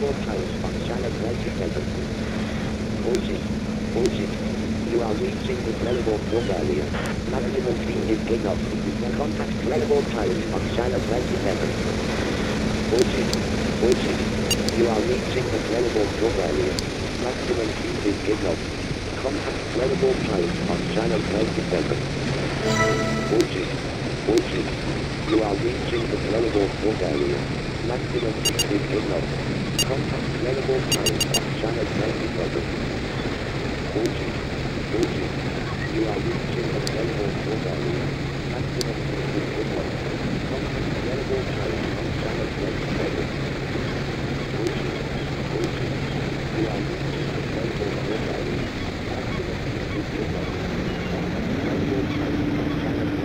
multiple times on channel 27. Music. You are reaching the relevant room area. Maximum speed is getting up. Contact relevant times on channel 27. Music. You are reaching the relevant room area. Maximum speed is getting up. Contact relevant times on channel 27. Music. You are reaching the relevant room area. Maximum speed is getting up. Contact relevant times on channel 27. You are reaching the relevant room area. Maximum speed is getting up. Contact relevant times on channel 27. You are reaching the relevant room area. Maximum speed is getting up. Contact relevant times on channel 27.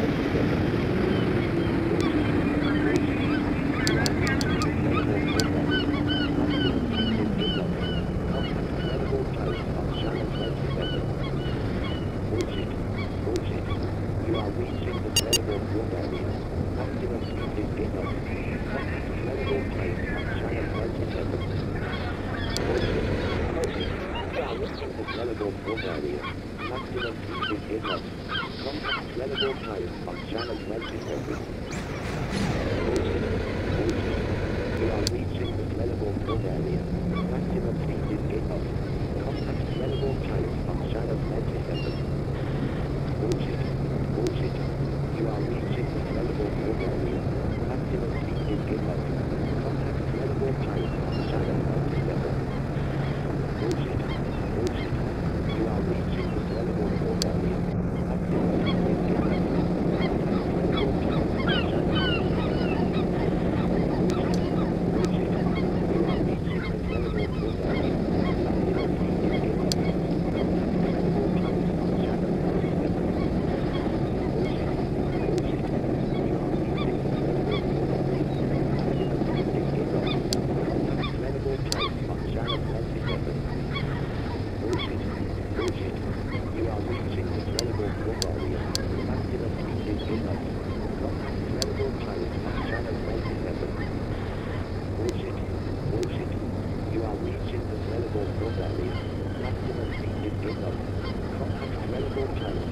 Contact relevant times